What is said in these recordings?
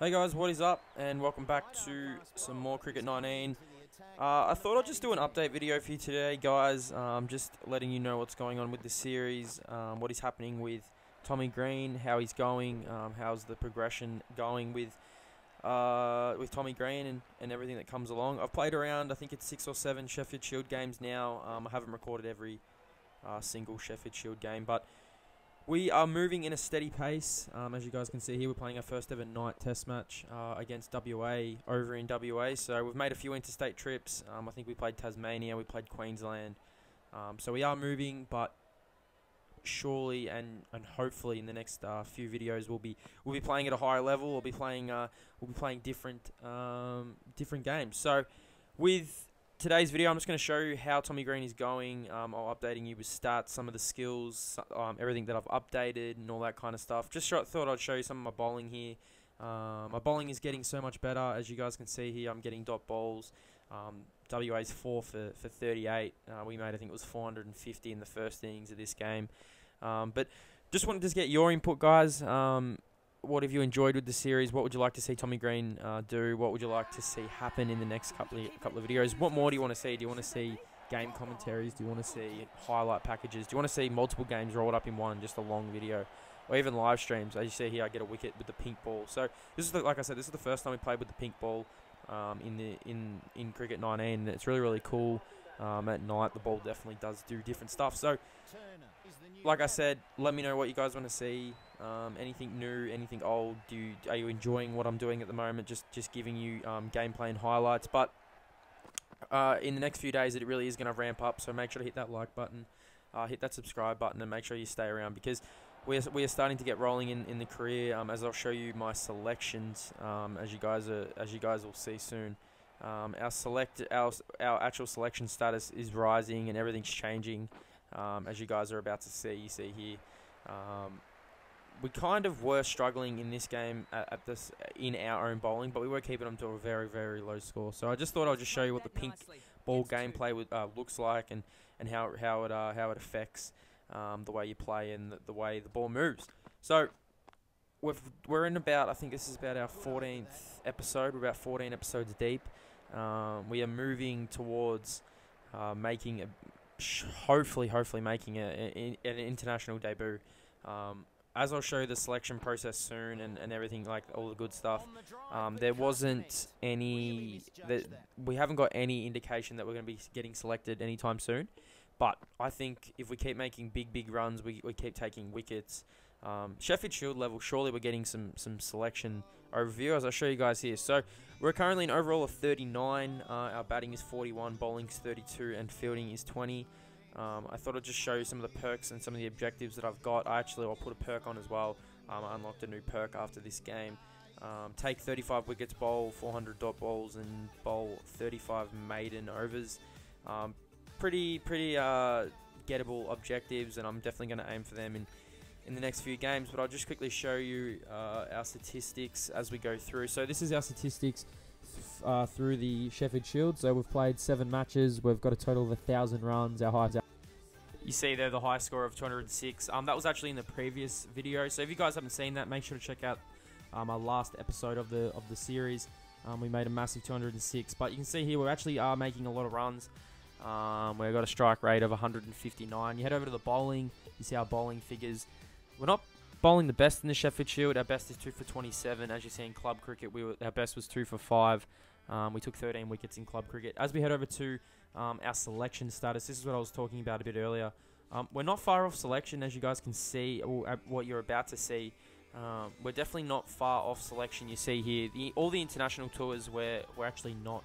Hey guys, what is up, and welcome back to some more Cricket 19. I thought I'd just do an update video for you today, guys. Just letting you know what's going on with the series, what is happening with Tommy Green, how he's going, how's the progression going with Tommy Green and everything that comes along. I've played around, I think it's 6 or 7 Sheffield Shield games now. I haven't recorded every single Sheffield Shield game, but we are moving in a steady pace. As you guys can see here, we're playing our first ever night test match against WA, over in WA. So we've made a few interstate trips. I think we played Tasmania, we played Queensland. So we are moving, but surely and hopefully in the next few videos we'll be playing at a higher level. We'll be playing different games. So with today's video, I'm just going to show you how Tommy Green is going. I'm updating you with stats, some of the skills, everything that I've updated and all that kind of stuff. Just thought I'd show you some of my bowling here. My bowling is getting so much better. As you guys can see here, I'm getting dot balls. WA's 4 for 38. We made, I think it was 450 in the first innings of this game. But just wanted to get your input, guys. What have you enjoyed with the series? What would you like to see Tommy Green do? What would you like to see happen in the next couple of videos? What more do you want to see? Do you want to see game commentaries? Do you want to see highlight packages? Do you want to see multiple games rolled up in one, just a long video? Or even live streams? As you see here, I get a wicket with the pink ball. So this is, like I said, this is the first time we played with the pink ball in Cricket 19. It's really, really cool. At night, the ball definitely does do different stuff. So, like I said, let me know what you guys want to see. Anything new, anything old? Are you enjoying what I'm doing at the moment? Just giving you gameplay and highlights. But in the next few days, it really is going to ramp up. So make sure to hit that like button, hit that subscribe button, and make sure you stay around, because we are starting to get rolling in the career. As I'll show you my selections, as you guys will see soon. Our actual selection status is rising and everything's changing, as you guys are about to see. You see here, we kind of were struggling in this game in our own bowling, but we were keeping them to a very, very low score. So I just thought I'll just show you what the pink ball gameplay looks like and how it affects the way you play and the way the ball moves. So We're in about, I think this is about our 14th episode. We're about 14 episodes deep. We are moving towards making hopefully making an international debut. As I'll show you the selection process soon and everything, like all the good stuff. There wasn't any, we haven't got any indication that we're going to be getting selected anytime soon. But I think if we keep making big runs, we keep taking wickets. Sheffield Shield level, surely we're getting some selection overview, as I'll show you guys here. So we're currently an overall of 39. Our batting is 41, bowling is 32, and fielding is 20. I thought I'd just show you some of the perks and some of the objectives that I've got. I'll put a perk on as well. I unlocked a new perk after this game. Take 35 wickets, bowl 400 dot balls, and bowl 35 maiden overs. Pretty gettable objectives, and I'm definitely going to aim for them in the next few games. But I'll just quickly show you our statistics as we go through. So this is our statistics through the Sheffield Shield. So we've played 7 matches. We've got a total of 1,000 runs. Our highest. You see there the high score of 206. That was actually in the previous video. So if you guys haven't seen that, make sure to check out our last episode of the series. We made a massive 206. But you can see here we actually are making a lot of runs. We've got a strike rate of 159. You head over to the bowling. You see our bowling figures. We're not bowling the best in the Sheffield Shield. Our best is 2 for 27. As you see in club cricket, our best was 2 for 5. We took 13 wickets in club cricket. As we head over to our selection status, this is what I was talking about a bit earlier. We're not far off selection, as you guys can see, or what you're about to see. We're definitely not far off selection. You see here, all the international tours, we're actually not,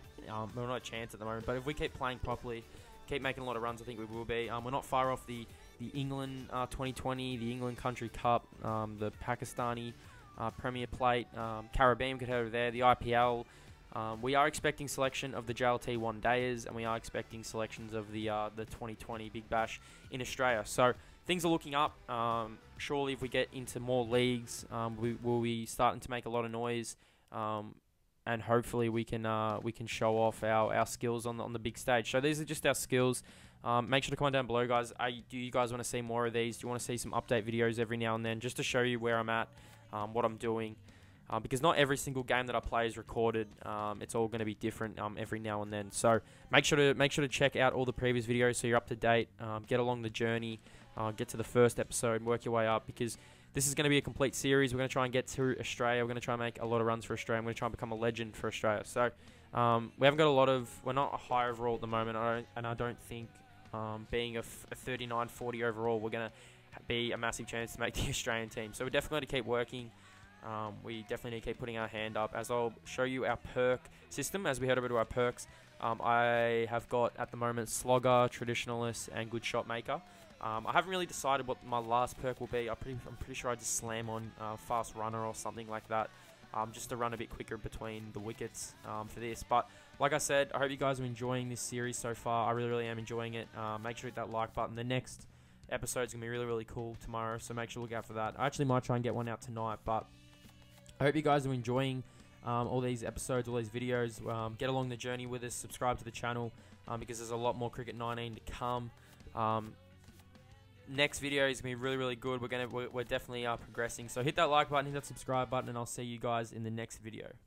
we're not a chance at the moment. But if we keep playing properly, keep making a lot of runs, I think we will be. We're not far off the England 2020, the England Country Cup, the Pakistani Premier Plate, Carabao could head over there, the IPL. We are expecting selection of the JLT One Dayers, and we are expecting selections of the 2020 Big Bash in Australia. So things are looking up. Surely if we get into more leagues, we will be starting to make a lot of noise, and hopefully we can show off our skills on the big stage. So these are just our skills. Make sure to comment down below, guys. Do you guys want to see more of these? Do you want to see some update videos every now and then, just to show you where I'm at, what I'm doing? because not every single game that I play is recorded. It's all going to be different every now and then. So make sure to check out all the previous videos so you're up to date. Get along the journey, get to the first episode, work your way up, because this is going to be a complete series. We're going to try and get to Australia. We're going to try and make a lot of runs for Australia. I'm going to try and become a legend for Australia. So we haven't got a lot of... We're not a high overall at the moment, and I don't think being a 39-40 overall, we're going to be a massive chance to make the Australian team. So we're definitely going to keep working. We definitely need to keep putting our hand up. As I'll show you our perk system, as we head over to our perks, I have got at the moment Slogger, Traditionalist, and Good Shot Maker. I haven't really decided what my last perk will be. I'm pretty sure I just slam on Fast Runner or something like that, just to run a bit quicker between the wickets for this. But like I said, I hope you guys are enjoying this series so far. I really, really am enjoying it. Make sure to hit that like button. The next episode's going to be really, really cool tomorrow, so make sure to look out for that. I actually might try and get one out tonight, but I hope you guys are enjoying all these episodes, all these videos. Get along the journey with us. Subscribe to the channel because there's a lot more Cricket 19 to come. Next video is gonna be really, really good. We're definitely progressing. So hit that like button, hit that subscribe button, and I'll see you guys in the next video.